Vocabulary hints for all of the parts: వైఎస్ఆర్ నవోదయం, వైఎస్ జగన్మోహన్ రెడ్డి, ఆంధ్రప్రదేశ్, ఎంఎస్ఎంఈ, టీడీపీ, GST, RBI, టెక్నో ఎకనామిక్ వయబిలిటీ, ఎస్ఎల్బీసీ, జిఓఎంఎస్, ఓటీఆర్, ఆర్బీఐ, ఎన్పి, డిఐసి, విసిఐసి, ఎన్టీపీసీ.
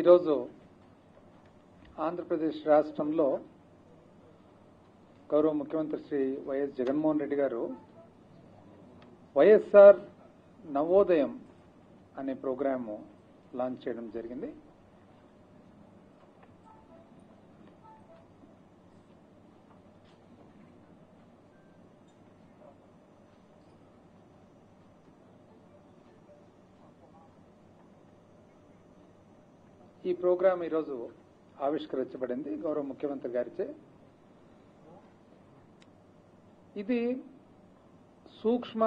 ఈరోజు ఆంధ్రప్రదేశ్ రాష్ట్రంలో గౌరవ ముఖ్యమంత్రి శ్రీ వైఎస్ జగన్మోహన్ రెడ్డి గారు వైఎస్ఆర్ నవోదయం అనే ప్రోగ్రామ్ లాంచ్ చేయడం జరిగింది. ఈ ప్రోగ్రాం ఈరోజు ఆవిష్కరించబడింది గౌరవ ముఖ్యమంత్రి గారిచే. ఇది సూక్ష్మ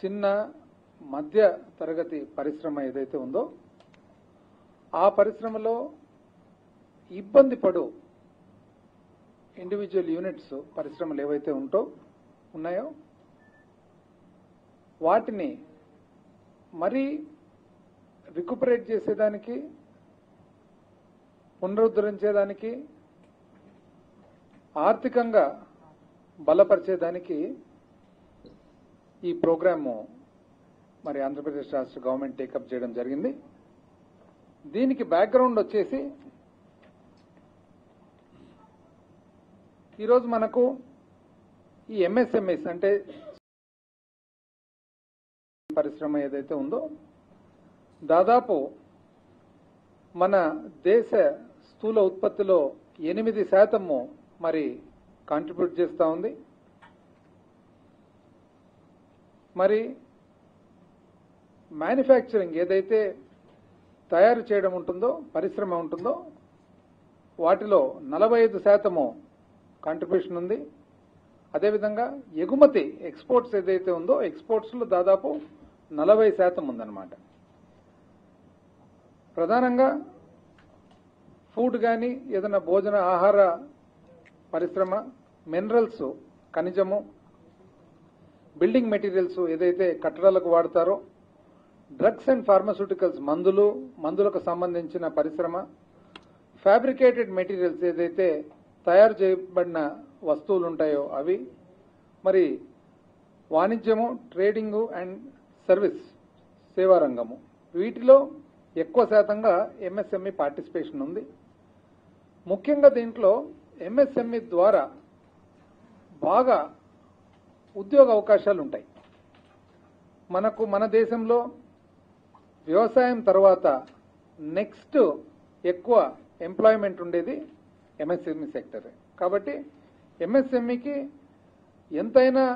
చిన్న మధ్య తరగతి పరిశ్రమ ఏదైతే ఉందో ఆ పరిశ్రమలో ఇబ్బంది పడు ఇండివిజువల్ యూనిట్స్ పరిశ్రమలు ఏవైతే ఉన్నాయో వాటిని మరీ రికుపరేట్ చేసేదానికి పునరుద్ధరించేదానికి ఆర్థికంగా బలపరిచేదానికి ఈ ప్రోగ్రాము మరి ఆంధ్రప్రదేశ్ రాష్ట్ర గవర్నమెంట్ టేకప్ చేయడం జరిగింది. దీనికి బ్యాక్గ్రౌండ్ వచ్చేసి ఈరోజు మనకు ఈ ఎంఎస్ఎంఎస్ అంటే పరిశ్రమ ఏదైతే ఉందో దాదాపు మన దేశ స్థూల ఉత్పత్తిలో 8% మరి కాంట్రిబ్యూట్ చేస్తూ ఉంది. మరి మ్యానుఫ్యాక్చరింగ్ ఏదైతే తయారు చేయడం ఉంటుందో పరిశ్రమ ఉంటుందో వాటిలో 45% కాంట్రిబ్యూషన్ ఉంది. అదేవిధంగా ఎగుమతి ఎక్స్పోర్ట్స్ ఏదైతే ఉందో ఎక్స్పోర్ట్స్లో దాదాపు 40% ఉందన్నమాట. ప్రధానంగా ఫుడ్ కానీ ఏదైనా భోజన ఆహార పరిశ్రమ, మినరల్స్ ఖనిజము, బిల్డింగ్ మెటీరియల్స్ ఏదైతే కట్టడాలకు వాడతారో, డ్రగ్స్ అండ్ ఫార్మాస్యూటికల్స్ మందులకు సంబంధించిన పరిశ్రమ, ఫ్యాబ్రికేటెడ్ మెటీరియల్స్ ఏదైతే తయారు చేయబడిన వస్తువులు ఉంటాయో అవి, మరి వాణిజ్యము, ట్రేడింగు అండ్ సర్వీస్ సేవారంగము, వీటిలో ఎక్కువ శాతంగా ఎంఎస్ఎంఈ పార్టిసిపేషన్ ఉంది. ముఖ్యంగా దీంట్లో ఎంఎస్ఎంఈ ద్వారా బాగా ఉద్యోగ అవకాశాలు ఉంటాయి. మనకు మన దేశంలో వ్యవసాయం తర్వాత నెక్స్ట్ ఎక్కువ ఎంప్లాయ్మెంట్ ఉండేది ఎంఎస్ఎంఈ సెక్టరే. కాబట్టి ఎంఎస్ఎంఈకి ఎంతైనా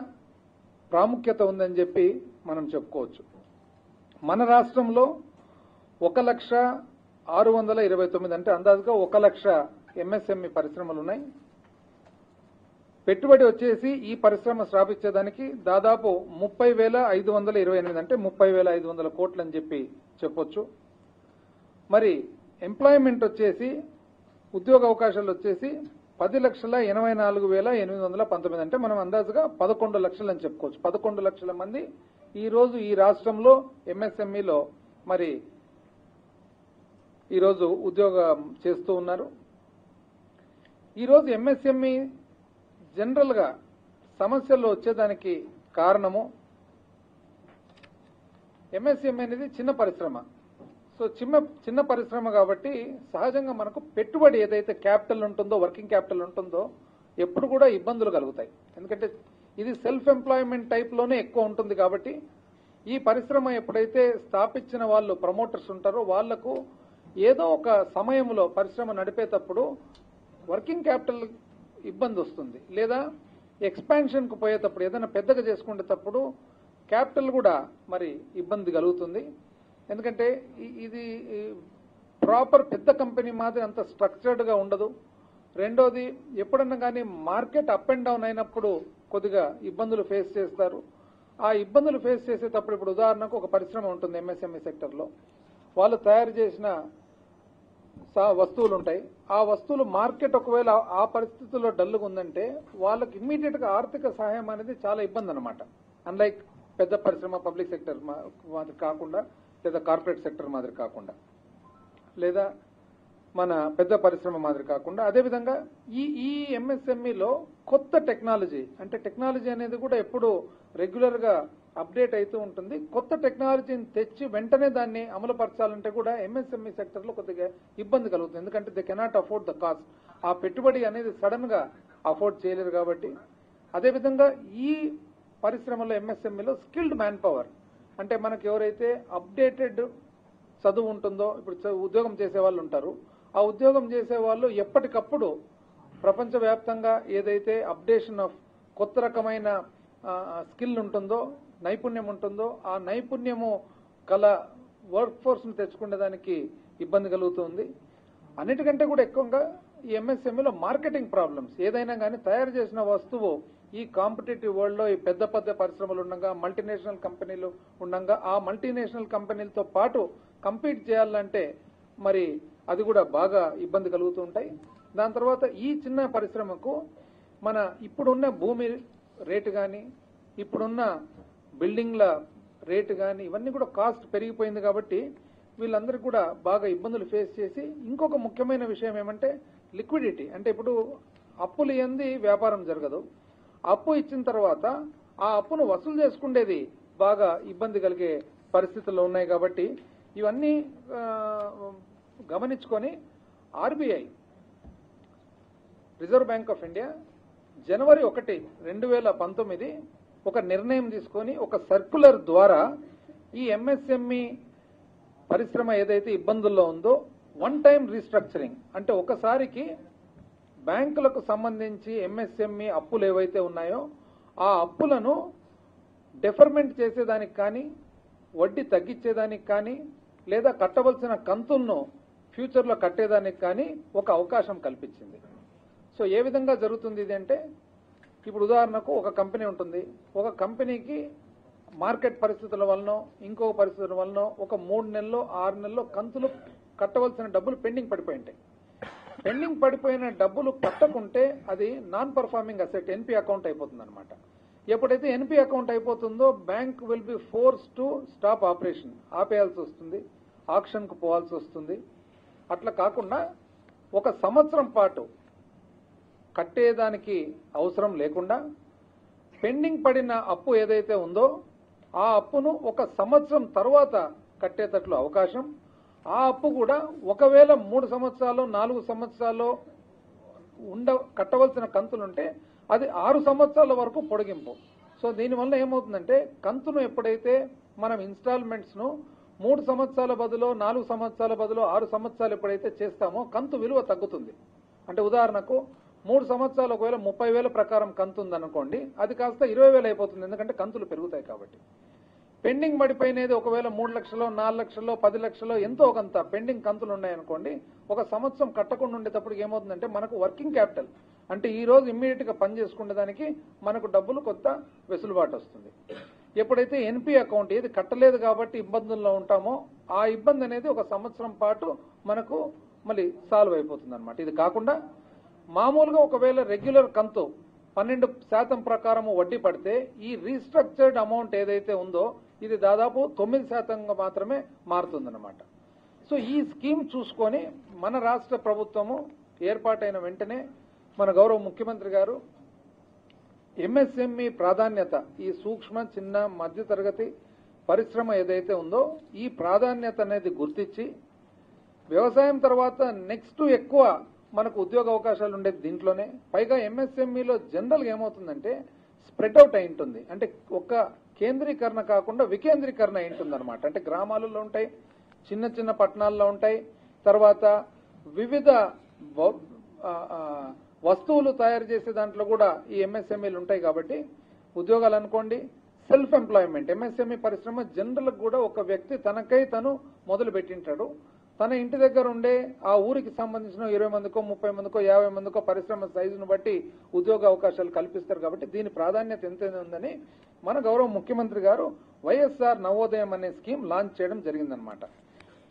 ప్రాముఖ్యత ఉందని చెప్పి మనం చెప్పుకోవచ్చు. మన రాష్ట్రంలో 1,629 అంటే అందాజుగా 1,00,000 ఎంఎస్ఎంఈ పరిశ్రమలు ఉన్నాయి. పెట్టుబడి వచ్చేసి ఈ పరిశ్రమ స్థాపించేదానికి దాదాపు 30,528 అంటే 30,500 కోట్లు అని చెప్పి చెప్పొచ్చు. మరి ఎంప్లాయ్మెంట్ వచ్చేసి ఉద్యోగ అవకాశాలు వచ్చేసి 10,84,819 అంటే మనం అందాజుగా 11,00,000 అని చెప్పుకోవచ్చు. 11,00,000 మంది ఈరోజు ఈ రాష్ట్రంలో ఎంఎస్ఎంఈలో మరి ఈరోజు ఉద్యోగం చేస్తూ ఉన్నారు. ఈరోజు ఎంఎస్ఎంఈ జనరల్గా సమస్యల్లో వచ్చేదానికి కారణము ఎంఎస్ఎంఈ అనేది చిన్న పరిశ్రమ. సో చిన్న పరిశ్రమ కాబట్టి సహజంగా మనకు పెట్టుబడి ఏదైతే క్యాపిటల్ ఉంటుందో వర్కింగ్ క్యాపిటల్ ఉంటుందో ఎప్పుడు కూడా ఇబ్బందులు కలుగుతాయి. ఎందుకంటే ఇది సెల్ఫ్ ఎంప్లాయ్మెంట్ టైప్లోనే ఎక్కువ ఉంటుంది. కాబట్టి ఈ పరిశ్రమ ఎప్పుడైతే స్థాపించిన వాళ్ళు ప్రమోటర్స్ ఉంటారో వాళ్లకు ఏదో ఒక సమయంలో పరిశ్రమ నడిపేటప్పుడు వర్కింగ్ క్యాపిటల్ ఇబ్బంది వస్తుంది, లేదా ఎక్స్పాన్షన్కు పోయేటప్పుడు ఏదైనా పెద్దగా చేసుకునేటప్పుడు క్యాపిటల్ కూడా మరి ఇబ్బంది కలుగుతుంది. ఎందుకంటే ఇది ప్రాపర్ పెద్ద కంపెనీ మాదిరి అంత స్ట్రక్చర్డ్గా ఉండదు. రెండోది ఎప్పుడన్నా కానీ మార్కెట్ అప్ అండ్ డౌన్ అయినప్పుడు కొద్దిగా ఇబ్బందులు ఫేస్ చేస్తారు. ఆ ఇబ్బందులు ఫేస్ చేసేటప్పుడు ఇప్పుడు ఉదాహరణకు ఒక పరిశ్రమ ఉంటుంది ఎంఎస్ఎంఈ సెక్టర్లో, వాళ్ళు తయారు చేసిన వస్తువులు ఉంటాయి. ఆ వస్తువులు మార్కెట్ ఒకవేళ ఆ పరిస్థితుల్లో డల్లుగా ఉందంటే వాళ్ళకి ఇమ్మీడియట్గా ఆర్థిక సహాయం అనేది చాలా ఇబ్బంది అనమాట. అన్లైక్ పెద్ద పరిశ్రమ పబ్లిక్ సెక్టర్ మాదిరి కాకుండా, లేదా కార్పొరేట్ సెక్టర్ మాదిరి కాకుండా, లేదా మన పెద్ద పరిశ్రమ మాదిరి కాకుండా, అదేవిధంగా ఈ ఎంఎస్ఎంఈలో కొత్త టెక్నాలజీ అంటే టెక్నాలజీ అనేది కూడా ఎప్పుడు రెగ్యులర్గా అప్డేట్ అవుతూ ఉంటుంది. కొత్త టెక్నాలజీని తెచ్చి వెంటనే దాన్ని అమలు పరచాలంటే కూడా ఎంఎస్ఎంఈ సెక్టర్ లో కొద్దిగా ఇబ్బంది కలుగుతుంది. ఎందుకంటే they cannot afford the cost, ఆ పెట్టుబడి అనేది సడన్ గా అఫోర్డ్ చేయలేరు కాబట్టి. అదేవిధంగా ఈ పరిశ్రమలో ఎంఎస్ఎంఈలో స్కిల్డ్ మ్యాన్ పవర్ అంటే మనకు ఎవరైతే అప్డేటెడ్ చదువు ఉంటుందో, ఇప్పుడు ఉద్యోగం చేసే వాళ్ళు ఉంటారు, ఆ ఉద్యోగం చేసే వాళ్ళు ఎప్పటికప్పుడు ప్రపంచవ్యాప్తంగా ఏదైతే అప్డేషన్ ఆఫ్ కొత్త రకమైన స్కిల్ ఉంటుందో, నైపుణ్యం ఉంటుందో, ఆ నైపుణ్యము కల వర్క్ ఫోర్స్ ను తెచ్చుకునేదానికి ఇబ్బంది కలుగుతుంది. అన్నిటికంటే కూడా ఎక్కువగా ఈ ఎంఎస్ఎంఈలో మార్కెటింగ్ ప్రాబ్లమ్స్, ఏదైనా కానీ తయారు చేసిన వస్తువు ఈ కాంపిటేటివ్ వరల్డ్ లో ఈ పెద్ద పెద్ద పరిశ్రమలు ఉండగా, మల్టీనేషనల్ కంపెనీలు ఉండగా, ఆ మల్టీనేషనల్ కంపెనీలతో పాటు కంపీట్ చేయాలంటే మరి అది కూడా బాగా ఇబ్బంది కలుగుతూ ఉంటాయి. దాని తర్వాత ఈ చిన్న పరిశ్రమకు మన ఇప్పుడున్న భూమి రేటు కానీ, ఇప్పుడున్న బిల్డింగ్ల రేటు కానీ, ఇవన్నీ కూడా కాస్ట్ పెరిగిపోయింది కాబట్టి వీళ్ళందరూ కూడా బాగా ఇబ్బందులు ఫేస్ చేసి, ఇంకొక ముఖ్యమైన విషయం ఏమంటే లిక్విడిటీ. అంటే ఇప్పుడు అప్పులు ఎంది వ్యాపారం జరగదు, అప్పు ఇచ్చిన తర్వాత ఆ అప్పును వసూలు చేసుకుండేది బాగా ఇబ్బంది కలిగే పరిస్థితుల్లో ఉన్నాయి కాబట్టి ఇవన్నీ గమనించుకొని ఆర్బీఐ, reserve bank of India జనవరి 1, 2019 ఒక నిర్ణయం తీసుకొని ఒక సర్క్యులర్ ద్వారా ఈ ఎంఎస్ఎంఈ పరిశ్రమ ఏదైతే ఇబ్బందుల్లో ఉందో వన్ టైం రీస్ట్రక్చరింగ్ అంటే ఒకసారికి బ్యాంకులకు సంబంధించి ఎంఎస్ఎంఈ అప్పులు ఏవైతే ఉన్నాయో ఆ అప్పులను డెఫర్మెంట్ చేసేదానికి కానీ, వడ్డీ తగ్గించేదానికి కానీ, లేదా కట్టవలసిన కంతులను ఫ్యూచర్లో కట్టేదానికి కానీ ఒక అవకాశం కల్పించింది. సో ఏ విధంగా జరుగుతుంది ఇది అంటే, ఇప్పుడు ఉదాహరణకు ఒక కంపెనీ ఉంటుంది, ఒక కంపెనీకి మార్కెట్ పరిస్థితుల వలన ఇంకొక పరిస్థితుల వలన ఒక 3 నెలల్లో 6 నెలల్లో కంతులు కట్టవలసిన డబ్బులు పెండింగ్ పడిపోయి ఉంటాయి. పెండింగ్ పడిపోయిన డబ్బులు కట్టకుంటే అది non performing asset, ఎన్పి account అయిపోతుంది అనమాట. ఎప్పుడైతే ఎన్పి అకౌంట్ అయిపోతుందో bank will be force to stop operation, ఆపేయాల్సి వస్తుంది, ఆక్షన్కు పోవాల్సి వస్తుంది. అట్లా కాకుండా 1 సంవత్సరం పాటు కట్టేదానికి అవసరం లేకుండా పెండింగ్ పడిన అప్పు ఏదైతే ఉందో ఆ అప్పును 1 సంవత్సరం తర్వాత కట్టేటట్లు అవకాశం. ఆ అప్పు కూడా ఒకవేళ 3 సంవత్సరాలు 4 సంవత్సరాలు కట్టవలసిన కంతులుంటే అది 6 సంవత్సరాల వరకు పొడిగింపు. సో దీనివల్ల ఏమవుతుందంటే కంతును ఎప్పుడైతే మనం ఇన్స్టాల్మెంట్స్ ను 3 సంవత్సరాల బదులు 4 సంవత్సరాల బదులు 6 సంవత్సరాలు ఎప్పుడైతే చేస్తామో కంతు విలువ తగ్గుతుంది. అంటే ఉదాహరణకు 3 సంవత్సరాలు ఒకవేళ 30,000 ప్రకారం కంతు ఉందనుకోండి, అది కాస్త 20,000 అయిపోతుంది, ఎందుకంటే కంతులు పెరుగుతాయి కాబట్టి. పెండింగ్ పడిపోయినది ఒకవేళ 3 లక్షలో 4 లక్షలో 10 లక్షలో ఎంతో కొంత పెండింగ్ కంతులు ఉన్నాయనుకోండి, 1 సంవత్సరం కట్టకుండా ఉండేటప్పుడు ఏమవుతుందంటే మనకు వర్కింగ్ క్యాపిటల్ అంటే ఈ రోజు ఇమ్మీడియట్ గా పని చేసుకునే దానికి మనకు డబ్బులు కొత్త వెసులుబాటు వస్తుంది. ఎప్పుడైతే ఎన్పి అకౌంట్ ఏది కట్టలేదు కాబట్టి ఇబ్బందుల్లో ఉంటామో ఆ ఇబ్బంది అనేది 1 సంవత్సరం పాటు మనకు మళ్ళీ సాల్వ్ అయిపోతుంది అనమాట. ఇది కాకుండా మామూలుగా ఒకవేళ రెగ్యులర్ కంతు 12% ప్రకారము వడ్డీ పడితే ఈ రీస్ట్రక్చర్డ్ అమౌంట్ ఏదైతే ఉందో ఇది దాదాపు 9% మాత్రమే మారుతుందన్నమాట. సో ఈ స్కీమ్ చూసుకొని మన రాష్ట్ర ప్రభుత్వము ఏర్పాటైన వెంటనే మన గౌరవ ముఖ్యమంత్రి గారు ఎంఎస్ఎంఈ ప్రాధాన్యత, ఈ సూక్ష్మ చిన్న మధ్యతరగతి పరిశ్రమ ఏదైతే ఉందో ఈ ప్రాధాన్యత అనేది గుర్తించి వ్యవసాయం తర్వాత నెక్స్ట్ ఎక్కువ మనకు ఉద్యోగ అవకాశాలు ఉండేది దీంట్లోనే. పైగా ఎంఎస్ఎంఈలో జనరల్గా ఏమవుతుందంటే స్ప్రెడ్ అవుట్ అయి ఉంటుంది, అంటే ఒక్క కేంద్రీకరణ కాకుండా వికేంద్రీకరణ అయి ఉంటుంది అనమాట. అంటే గ్రామాలలో ఉంటాయి, చిన్న చిన్న పట్టణాల్లో ఉంటాయి, తర్వాత వివిధ వస్తువులు తయారు చేసే దాంట్లో కూడా ఈ ఎంఎస్ఎంఈలు ఉంటాయి కాబట్టి ఉద్యోగాలు అనుకోండి, సెల్ఫ్ ఎంప్లాయ్మెంట్. ఎంఎస్ఎంఈ పరిశ్రమ జనరల్ కూడా ఒక వ్యక్తి తనకై తను మొదలు పెట్టింటాడు, తన ఇంటి దగ్గర ఉండే ఆ ఊరికి సంబంధించిన 20 మందికో 30 మందికో 50 మందికో పరిశ్రమ సైజును బట్టి ఉద్యోగ అవకాశాలు కల్పిస్తారు కాబట్టి దీని ప్రాధాన్యత ఎంతైనా ఉందని మన గౌరవ ముఖ్యమంత్రి గారు వైఎస్ఆర్ నవోదయం అనే స్కీమ్ లాంచ్ చేయడం జరిగిందనమాట.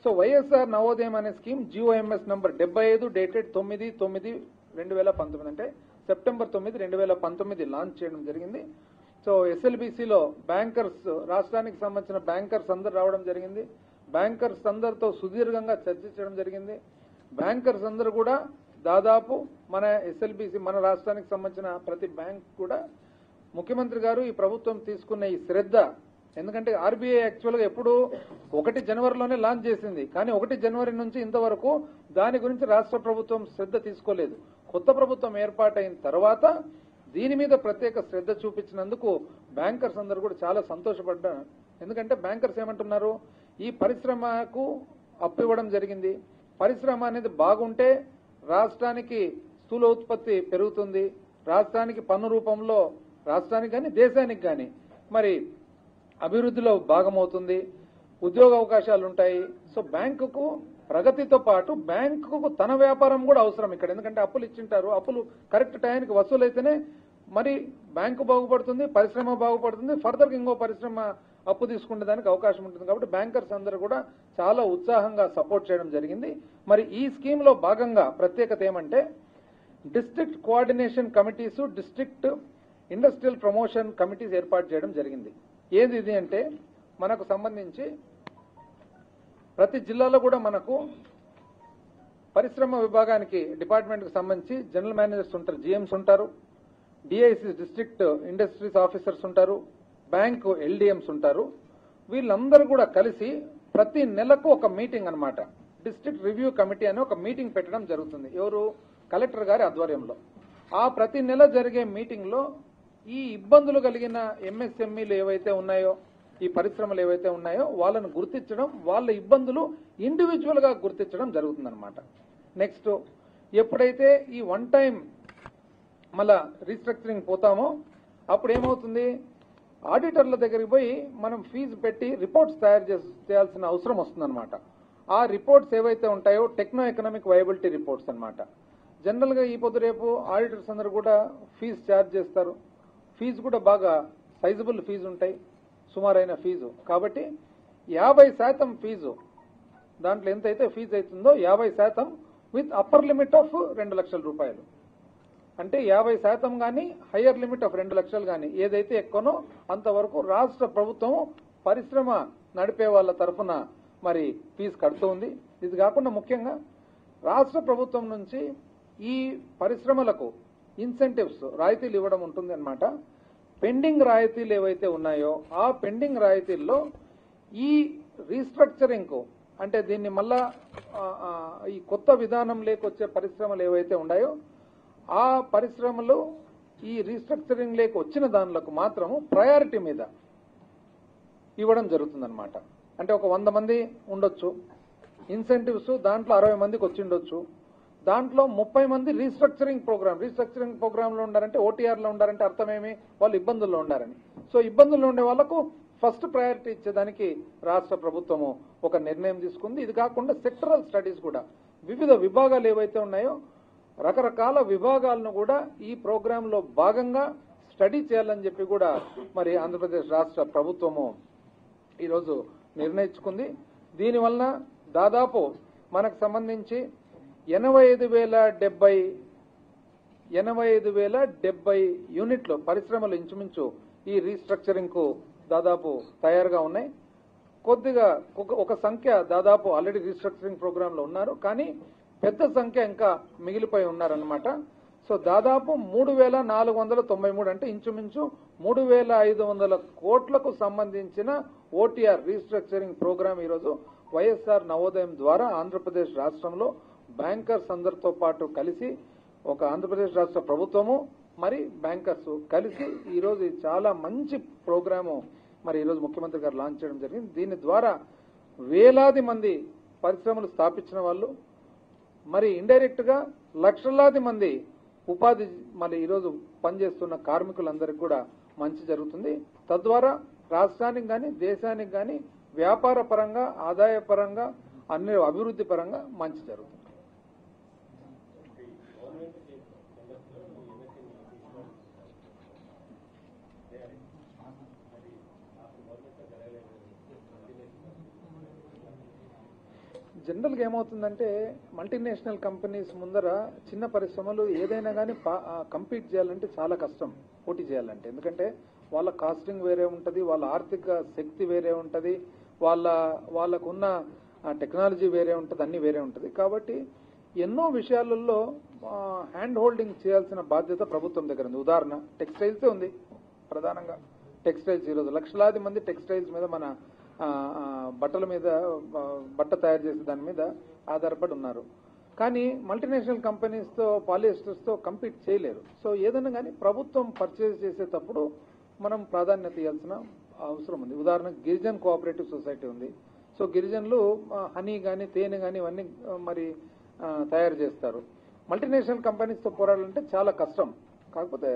సో వైఎస్ఆర్ నవోదయం అనే స్కీమ్ జిఓఎంఎస్ నంబర్ 75 డేటెడ్ 9/9/2019 అంటే సెప్టెంబర్ 9, 2019 లాంచ్ చేయడం జరిగింది. సో ఎస్ఎల్బీసీలో బ్యాంకర్స్, రాష్ట్రానికి సంబంధించిన బ్యాంకర్స్ అందరు రావడం జరిగింది, బ్యాంకర్స్ అందరితో సుదీర్ఘంగా చర్చించడం జరిగింది. బ్యాంకర్స్ అందరూ కూడా దాదాపు మన ఎస్ఎల్బీసీ మన రాష్ట్రానికి సంబంధించిన ప్రతి బ్యాంక్ కూడా ముఖ్యమంత్రి గారు ఈ ప్రభుత్వం తీసుకున్న ఈ శ్రద్ధ ఎందుకంటే ఆర్బీఐ యాక్చువల్గా ఎప్పుడు 1 జనవరిలోనే లాంచ్ చేసింది, కానీ 1 జనవరి నుంచి ఇంతవరకు దాని గురించి రాష్ట్ర ప్రభుత్వం శ్రద్ధ తీసుకోలేదు. కొత్త ప్రభుత్వం ఏర్పాటైన తర్వాత దీని మీద ప్రత్యేక శ్రద్ధ చూపించినందుకు బ్యాంకర్స్ అందరూ కూడా చాలా సంతోషపడ్డారు. ఎందుకంటే బ్యాంకర్స్ ఏమంటున్నారు, ఈ పరిశ్రమకు అప్పు ఇవ్వడం జరిగింది, పరిశ్రమ అనేది బాగుంటే రాష్ట్రానికి స్థూల ఉత్పత్తి పెరుగుతుంది, రాష్ట్రానికి పన్ను రూపంలో రాష్ట్రానికి కానీ దేశానికి కానీ మరి అభివృద్ధిలో భాగమవుతుంది, ఉద్యోగ అవకాశాలు ఉంటాయి. సో బ్యాంకుకు ప్రగతితో పాటు బ్యాంకుకు తన వ్యాపారం కూడా అవసరం ఇక్కడ. ఎందుకంటే అప్పులు ఇచ్చింటారు, అప్పులు కరెక్ట్ టైంకి వసూలైతేనే మరి బ్యాంకు బాగుపడుతుంది, పరిశ్రమ బాగుపడుతుంది, ఫర్దర్గా ఇంకో పరిశ్రమ అప్పు తీసుకునే దానికి అవకాశం ఉంటుంది. కాబట్టి బ్యాంకర్స్ అందరూ కూడా చాలా ఉత్సాహంగా సపోర్ట్ చేయడం జరిగింది. మరి ఈ స్కీమ్లో భాగంగా ప్రత్యేకత ఏమంటే district coordination committees, district industrial promotion committees ఏర్పాటు చేయడం జరిగింది. ఏది ఇది అంటే మనకు సంబంధించి ప్రతి జిల్లాలో కూడా మనకు పరిశ్రమ విభాగానికి డిపార్ట్మెంట్కి సంబంధించి జనరల్ మేనేజర్స్ ఉంటారు, జిఎంస్ ఉంటారు, డిఐసి డిస్ట్రిక్ట్ ఇండస్ట్రీస్ ఆఫీసర్స్ ఉంటారు, బ్యాంకు ఎల్డిఎంస్ ఉంటారు. వీళ్ళందరూ కూడా కలిసి ప్రతి నెలకు ఒక మీటింగ్ అనమాట, డిస్ట్రిక్ట్ రివ్యూ కమిటీ అని ఒక మీటింగ్ పెట్టడం జరుగుతుంది. ఎవరు? కలెక్టర్ గారి ఆధ్వర్యంలో. ఆ ప్రతి నెల జరిగే మీటింగ్లో ఈ ఇబ్బందులు కలిగిన ఎంఎస్ఎంఈలు ఏవైతే ఉన్నాయో, ఈ పరిశ్రమలు ఏవైతే ఉన్నాయో వాళ్ళను గుర్తించడం, వాళ్ళ ఇబ్బందులు ఇండివిజువల్గా గుర్తించడం జరుగుతుందన్నమాట. నెక్స్ట్ ఎప్పుడైతే ఈ వన్ టైం మళ్ళా రీస్ట్రక్చరింగ్ పోతామో అప్పుడు ఏమవుతుంది, ఆడిటర్ల దగ్గరికి పోయి మనం ఫీజు పెట్టి రిపోర్ట్స్ తయారు చేయాల్సిన అవసరం వస్తుందన్నమాట. ఆ రిపోర్ట్స్ ఏవైతే ఉంటాయో టెక్నో ఎకనామిక్ వయబిలిటీ రిపోర్ట్స్ అనమాట. జనరల్గా ఈ పొద్దు రేపు ఆడిటర్స్ అందరూ కూడా ఫీజు ఛార్జ్ చేస్తారు, ఫీజు కూడా బాగా సైజబుల్ ఫీజు ఉంటాయి, సుమారైన ఫీజు. కాబట్టి 50% ఫీజు, దాంట్లో ఎంతైతే ఫీజు అవుతుందో 50% విత్ అప్పర్ లిమిట్ ఆఫ్ 2 లక్షల రూపాయలు, అంటే 50% కానీ హయ్యర్ లిమిట్ ఆఫ్ 2 లక్షలు కానీ ఏదైతే ఎక్కువనో అంతవరకు రాష్ట్ర ప్రభుత్వం పరిశ్రమ నడిపే వాళ్ళ తరఫున మరి ఫీజు కడుతూ ఉంది. ఇది కాకుండా ముఖ్యంగా రాష్ట్ర ప్రభుత్వం నుంచి ఈ పరిశ్రమలకు ఇన్సెంటివ్స్, రాయితీలు ఇవ్వడం ఉంటుంది అనమాట. పెండింగ్ రాయితీలు ఏవైతే ఉన్నాయో ఆ పెండింగ్ రాయితీల్లో ఈ రీస్ట్రక్చరింగ్కు, అంటే దీన్ని మళ్ళా ఈ కొత్త విధానం లేకొచ్చే పరిశ్రమలు ఏవైతే ఉన్నాయో ఆ పరిశ్రమలు ఈ రీస్ట్రక్చరింగ్ లేక వచ్చిన దానిలకు మాత్రము ప్రయారిటీ మీద ఇవ్వడం జరుగుతుందన్నమాట. అంటే ఒక 100 మంది ఉండొచ్చు, ఇన్సెంటివ్స్ దాంట్లో 60 మందికి వచ్చి ఉండొచ్చు, దాంట్లో 30 మంది రీస్ట్రక్చరింగ్ ప్రోగ్రాంలో ఉండారంటే, ఓటీఆర్లో ఉండారంటే అర్థమేమి, వాళ్ళు ఇబ్బందుల్లో ఉండారని. సో ఇబ్బందుల్లో ఉండే వాళ్లకు ఫస్ట్ ప్రయారిటీ ఇచ్చేదానికి రాష్ట్ర ప్రభుత్వము ఒక నిర్ణయం తీసుకుంది. ఇది కాకుండా సెక్టరల్ స్టడీస్ కూడా, వివిధ విభాగాలు ఏవైతే ఉన్నాయో రకరకాల విభాగాలను కూడా ఈ ప్రోగ్రాంలో భాగంగా స్టడీ చేయాలని చెప్పి కూడా మరి ఆంధ్రప్రదేశ్ రాష్ట్ర ప్రభుత్వము ఈరోజు నిర్ణయించుకుంది. దీనివలన దాదాపు మనకు సంబంధించి 85,070 యూనిట్లు పరిశ్రమలు ఇంచుమించు ఈ రీస్ట్రక్చరింగ్కు దాదాపు తయారుగా ఉన్నాయి. కొద్దిగా ఒక సంఖ్య దాదాపు ఆల్రెడీ రీస్ట్రక్చరింగ్ ప్రోగ్రాంలో ఉన్నారు, కానీ పెద్ద సంఖ్య ఇంకా మిగిలిపోయి ఉన్నారనమాట. సో దాదాపు 3,493, అంటే ఇంచుమించు 3,500 కోట్లకు సంబంధించిన ఓటీఆర్ రీస్ట్రక్చరింగ్ ప్రోగ్రాం ఈరోజు వైఎస్ఆర్ నవోదయం ద్వారా ఆంధ్రప్రదేశ్ రాష్ట్రంలో బ్యాంకర్స్ అందరితో పాటు కలిసి ఒక ఆంధ్రప్రదేశ్ రాష్ట్ర ప్రభుత్వము మరి బ్యాంకర్స్ కలిసి ఈరోజు చాలా మంచి ప్రోగ్రాము మరి ఈరోజు ముఖ్యమంత్రి గారు లాంచ్ చేయడం జరిగింది. దీని ద్వారా వేలాది మంది పరిశ్రమలు స్థాపించిన వాళ్ళు, మరి ఇండైరెక్ట్ గా లక్షలాది మంది ఉపాధి మరి ఈరోజు పనిచేస్తున్న కార్మికులందరికీ కూడా మంచి జరుగుతుంది. తద్వారా రాష్ట్రానికి కానీ దేశానికి కానీ వ్యాపార పరంగా, ఆదాయ పరంగా, అన్ని అభివృద్ధి పరంగా మంచి జరుగుతుంది. జనరల్గా ఏమవుతుందంటే మల్టీనేషనల్ కంపెనీస్ ముందర చిన్న పరిశ్రమలు ఏదైనా కానీ కంపీట్ చేయాలంటే చాలా కష్టం, పోటీ చేయాలంటే. ఎందుకంటే వాళ్ళ కాస్టింగ్ వేరే ఉంటుంది, వాళ్ళ ఆర్థిక శక్తి వేరే ఉంటుంది, వాళ్ళకున్న టెక్నాలజీ వేరే ఉంటుంది, అన్నీ వేరే ఉంటుంది. కాబట్టి ఎన్నో విషయాలలో హ్యాండ్ హోల్డింగ్ చేయాల్సిన బాధ్యత ప్రభుత్వం దగ్గర ఉంది. ఉదాహరణ టెక్స్టైల్సే ఉంది ప్రధానంగా. టెక్స్టైల్స్ ఈరోజు లక్షలాది మంది టెక్స్టైల్స్ మీద మన బట్టల మీద బట్ట తయారు చేసే దాని మీద ఆధారపడి ఉన్నారు. కానీ మల్టీనేషనల్ కంపెనీస్తో పాలిస్టర్స్తో కంపీట్ చేయలేరు. సో ఏదన్నా కానీ ప్రభుత్వం పర్చేజ్ చేసేటప్పుడు మనం ప్రాధాన్యత ఇవ్వాల్సిన అవసరం ఉంది. ఉదాహరణకు గిరిజన్ కోఆపరేటివ్ సొసైటీ ఉంది. సో గిరిజనులు హనీ కానీ తేనె కానీ ఇవన్నీ మరి తయారు చేస్తారు. మల్టీనేషనల్ కంపెనీస్తో పోరాడాలంటే చాలా కష్టం. కాకపోతే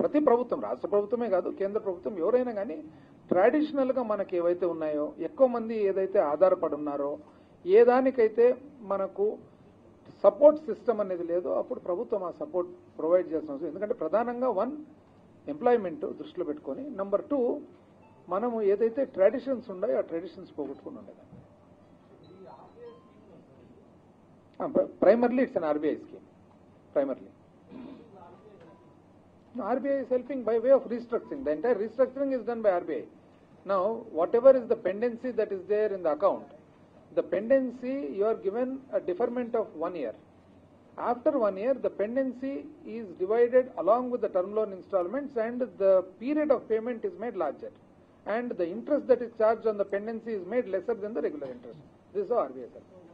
ప్రతి ప్రభుత్వం, రాష్ట్ర ప్రభుత్వమే కాదు కేంద్ర ప్రభుత్వం, ఎవరైనా కానీ ట్రాడిషనల్గా మనకి ఏవైతే ఉన్నాయో, ఎక్కువ మంది ఏదైతే ఆధారపడి ఉన్నారో, ఏ దానికైతే మనకు సపోర్ట్ సిస్టమ్ అనేది లేదో అప్పుడు ప్రభుత్వం ఆ సపోర్ట్ ప్రొవైడ్ చేసిన అవసరం. ఎందుకంటే ప్రధానంగా 1 ఎంప్లాయ్మెంట్ దృష్టిలో పెట్టుకొని, నెంబర్ 2 మనము ఏదైతే ట్రెడిషన్స్ ఉన్నాయో ఆ ట్రెడిషన్స్ పోగొట్టుకుని ఉండేదాన్ని. Primarily it's an RBI scheme. Primarily RBI is helping by way of restructuring. The entire restructuring is done by RBI. Now, whatever is the pendency that is there in the account, the pendency you are given a deferment of 1 year. After 1 year, the pendency is divided along with the term loan installments and the period of payment is made larger. And the interest that is charged on the pendency is made lesser than the regular interest. This is how RBI is helping.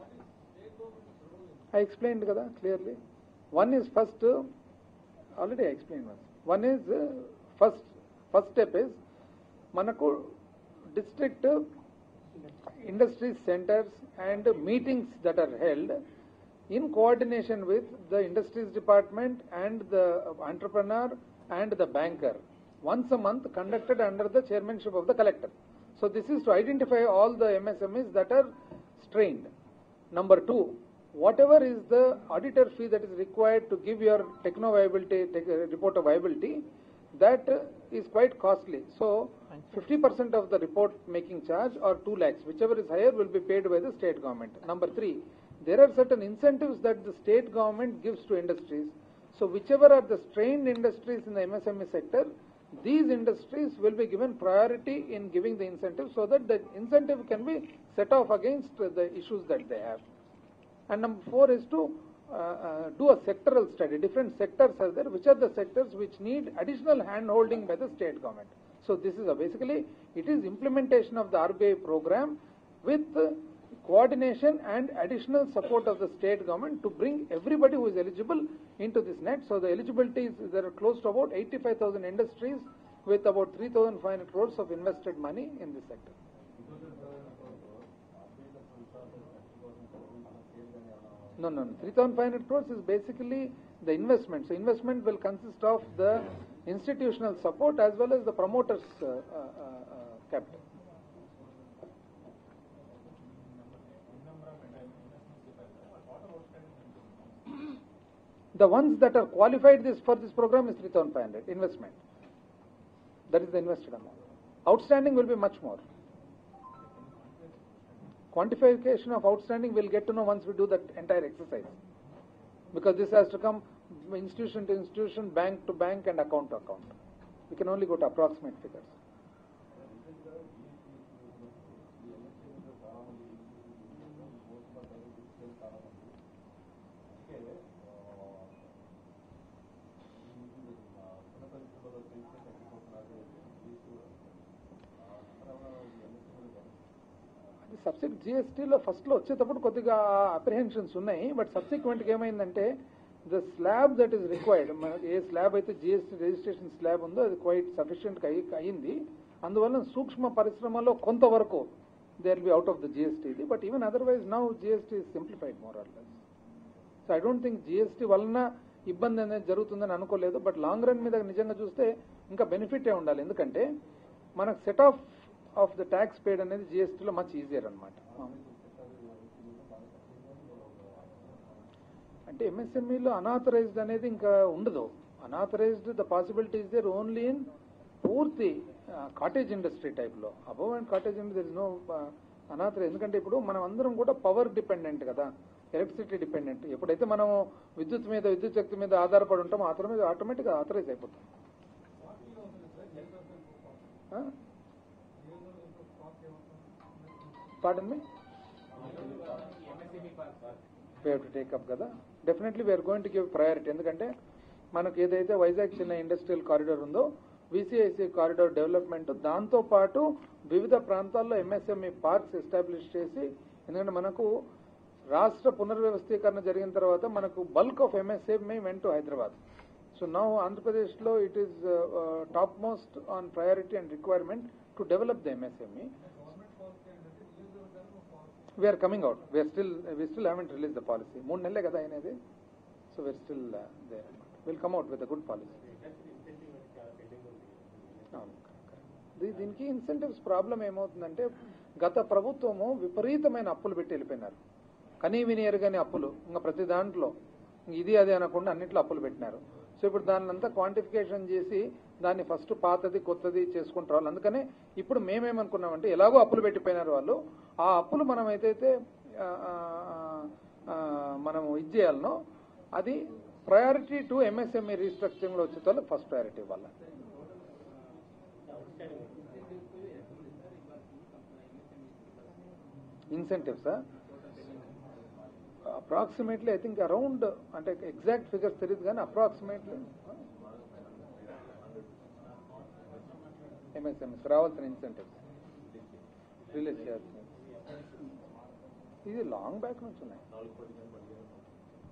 I explained clearly. One is first, already I explained once. One is first step is Manako district industry centers and meetings that are held in coordination with the industries department and the entrepreneur and the banker once a month, conducted under the chairmanship of the collector. So this is to identify all the MSMEs that are strained. Number 2, whatever is the auditor fee that is required to give your report of viability, that is quite costly. So 50% of the report making charge or 2 lakhs, whichever is higher, will be paid by the state government. Number 3, there are certain incentives that the state government gives to industries. So whichever are the strained industries in the MSME sector, these industries will be given priority in giving the incentive so that the incentive can be set off against the issues that they have. And number 4 is to do a sectoral study. Different sectors are there. Which are the sectors which need additional hand-holding by the state government? So this is basically, it is implementation of the RBI program with coordination and additional support of the state government to bring everybody who is eligible into this net. So the eligibility is, there are close to about 85,000 industries with about 3,500 crores of invested money in this sector. No. 3,500 crores is basically the investment. So investment will consist of the institutional support as well as the promoter's capital. The ones that are qualified for this program is 3,500 investment. That is the invested amount. Outstanding will be much more. Quantification of outstanding we'll get to know once we do that entire exercise, because this has to come institution to institution, bank to bank, and account to account. We can only go to approximate figures. Subsidy GST లో ఫస్ట్లో వచ్చేటప్పుడు కొద్దిగా apprehensions ఉన్నాయి. But సబ్సిక్వెంట్గా ఏమైందంటే the slab that is required, A slab అయితే GST registration slab ఉందో అది క్వైట్ సఫిషియంట్ అయ్యింది. అందువల్ల సూక్ష్మ పరిశ్రమలో కొంతవరకు they will be out of the GST ఇది. But even otherwise now GST is simplified more or less. So I don't think GST వలన ఇబ్బంది అనేది జరుగుతుందని అనుకోలేదు. బట్ లాంగ్ రన్ మీద నిజంగా చూస్తే ఇంకా బెనిఫిటే ఉండాలి. ఎందుకంటే మనకు set off of the tax paid అనేది GSTలో మచ్ ఈజియర్ అనమాట. అంటే MSMEలో అనాథరైజ్డ్ అనేది ఇంకా ఉండదు. Unauthorised the possibility is there only in పూర్తి కాటేజ్ ఇండస్ట్రీ టైప్లో. Above and cottage industry there is no unauthorised. ఎందుకంటే ఇప్పుడు మనం అందరం కూడా పవర్ డిపెండెంట్ కదా, ఎలక్ట్రిసిటీ డిపెండెంట్. ఎప్పుడైతే మనం విద్యుత్ శక్తి మీద ఆధారపడి ఉంటామో ఆ తర్వాత ఆటోమేటిక్గా ఆథరైజ్ అయిపోతాం. Pardon me? We have to take up kada. Definitely we are going to give priority. ఎందుకంటే మనకు ఏదైతే వైజాగ్ చిన్న ఇండస్ట్రియల్ కారిడార్ ఉందో విసిఐసి కారిడార్ డెవలప్మెంట్, దాంతో పాటు వివిధ ప్రాంతాల్లో ఎంఎస్ఎంఈ పార్క్స్ ఎస్టాబ్లిష్ చేసి, ఎందుకంటే మనకు రాష్ట్ర పునర్వ్యవస్థీకరణ జరిగిన తర్వాత మనకు bulk of ఎంఎస్ఎంఈ went to Hyderabad. So now ఆంధ్రప్రదేశ్లో it is top most on priority and requirement to develop the ఎంఎస్ఎంఈ. We're coming out, we're still haven't release the policy. 3 నెలలే కదా అయినది. So we're still there, will come out with a good policy. దీనికి incentives problem ఏమవుతుందంటే, గత ప్రభుత్వము విపరీతమైన అప్పులు పెట్టి వెళ్ళిపోయినారు, కనీ విని ఎరుగని అప్పులు. ఇంకా ప్రతి దాంట్లో ఇది అదే అనకుండా అన్నిట్లో అప్పులు పెట్టినారు. సో ఇప్పుడు దాన్ని అంతా క్వాంటిఫికేషన్ చేసి దాన్ని ఫస్ట్ పాతది కొత్తది చేసుకుంటారు వాళ్ళు. అందుకనే ఇప్పుడు మేమేమనుకున్నామంటే, ఎలాగో అప్పులు పెట్టిపోయినారు వాళ్ళు, ఆ అప్పులు మనం ఏదైతే మనము ఇది చేయాలనో అది ప్రయారిటీ టు ఎంఎస్ఎంఈ రీస్ట్రక్చరింగ్లో వచ్చే వాళ్ళు ఫస్ట్ ప్రయారిటీ వాళ్ళ. ఇన్సెంటివ్సా అప్రాక్సిమేట్లీ ఐ థింక్ అరౌండ్, అంటే ఎగ్జాక్ట్ ఫిగర్స్ తెలియదు కానీ అప్రాక్సిమేట్లీ ఎంఎస్ఎంఎస్ రావాల్సిన ఇన్సెంటివ్స్ రిలీజ్ చేయాల్సిన, ఇది లాంగ్ బ్యాక్ నుంచి ఉన్నాయి,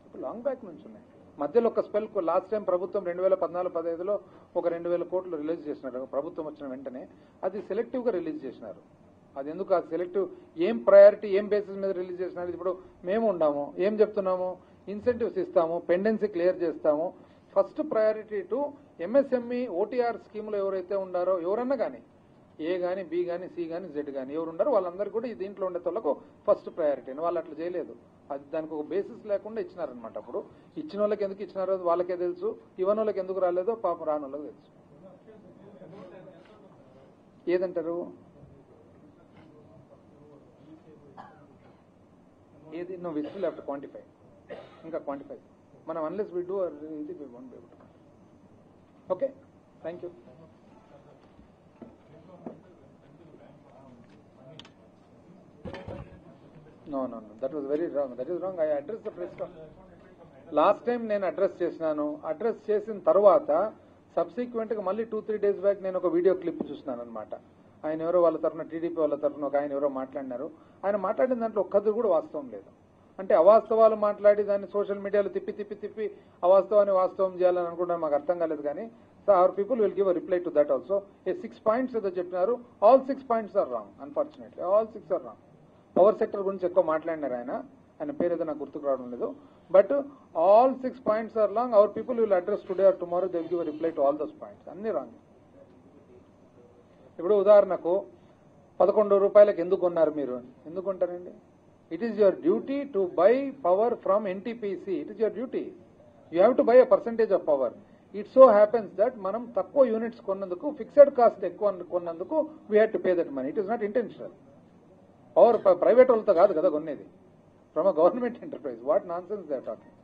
ఇప్పుడు లాంగ్ బ్యాక్ నుంచి ఉన్నాయి. మధ్యలో ఒక స్పెల్, లాస్ట్ టైం ప్రభుత్వం 2014-15లో ఒక 2,000 కోట్లు రిలీజ్ చేసినారు. ప్రభుత్వం వచ్చిన వెంటనే అది సెలెక్టివ్గా రిలీజ్ చేసినారు. అది ఎందుకు ఆ సెలెక్టివ్, ఏం ప్రయారిటీ ఏం బేసిస్ మీద రిలీజ్ చేసినారు? ఇప్పుడు మేము ఉండాము, ఏం చెప్తున్నాము, ఇన్సెంటివ్స్ ఇస్తాము, పెండెన్సీ క్లియర్ చేస్తాము, first priority to ఎంఎస్ఎంఈ ఓటీఆర్ స్కీమ్లో ఎవరైతే ఉండారో, ఎవరన్నా కానీ ఏ కానీ బి కానీ సి కానీ జెడ్ కానీ ఎవరు ఉండారో వాళ్ళందరూ కూడా దీంట్లో ఉండే వాళ్ళకు ఫస్ట్ ప్రయారిటీ అని. వాళ్ళు అట్లా చేయలేదు, అది దానికి ఒక బేసిస్ లేకుండా ఇచ్చినారనమాట. అప్పుడు ఇచ్చిన వాళ్ళకి ఎందుకు ఇచ్చినారో వాళ్ళకే తెలుసు, ఇవ్వని వాళ్ళకి ఎందుకు రాలేదో పాపం రాని వాళ్ళకి తెలుసు. ఏదంటారు, ఏది no will have to quantify, ఇంకా క్వాంటిఫై మనం అన్లెస్ వి డూ ఆర్ ఇది we won't be able to. Okay, thank you. No, that was very wrong. That is wrong. I addressed the press conference. Last time నేను address చేసినాను. Address చేసిన తర్వాత సబ్సిక్వెంట్గా మళ్ళీ 2-3 days back నేను ఒక video clip చూసినాను అనమాట. ఆయన ఎవరో వాళ్ళ తరఫున, టీడీపీ వాళ్ళ తరఫున ఒక ఆయన ఎవరో మాట్లాడినారు. ఆయన మాట్లాడిన దాంట్లో ఒక్కది కూడా వాస్తవం లేదు. అంటే అవాస్తవాలు మాట్లాడి దాన్ని సోషల్ మీడియాలో తిప్పి అవాస్తవాన్ని వాస్తవం చేయాలని అనుకుంటున్నాను, మాకు అర్థం కాలేదు. కానీ so our people will give a reply to that also. ఏ 6 points ఏదో చెప్పినారు, all 6 points are wrong. Unfortunately all 6 are wrong. Power sector గురించి ఎక్కువ మాట్లాడినారు ఆయన పేరు ఏదో నాకు గుర్తుకు రావడం లేదు. But all 6 points are wrong. Our people will address today or tomorrow, they will give a reply to all those points. అన్ని రాంగ్. ఇప్పుడు ఉదాహరణకు 11 రూపాయలకు ఎందుకు కొన్నారు మీరు? ఎందుకు ఉంటారండి? It is your duty to buy power from ఎన్టీపీసీ. It is your duty. You have to buy a percentage of power. It so happens that మనం తక్కువ యూనిట్స్ కొన్నందుకు, ఫిక్స్డ్ కాస్ట్ ఎక్కువ కొన్నందుకు we had to pay that money. It is not intentional. Power private వాళ్ళతో కాదు కదా కొనేది, from a government enterprise. What nonsense they are talking.